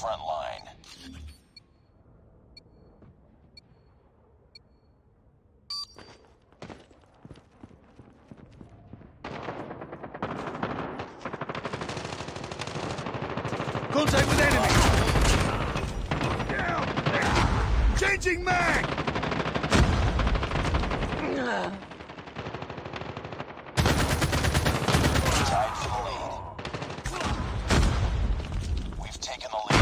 Frontline. Contact with enemy! Down! Changing mag! Tied for the lead. We've taken the lead.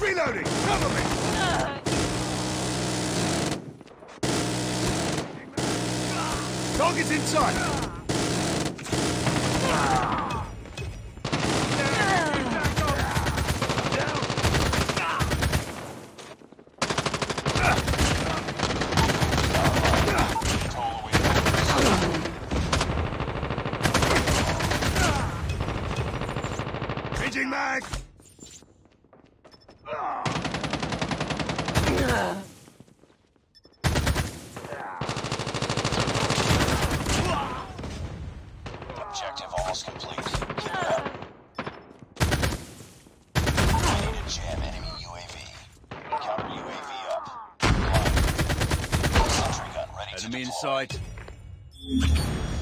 Reloading! Cover me! Target's in sight! Changing mag! Objective almost complete. Keep it up. We need to jam enemy UAV. Counter UAV up. Sentry gun ready to deploy. Enemy in sight.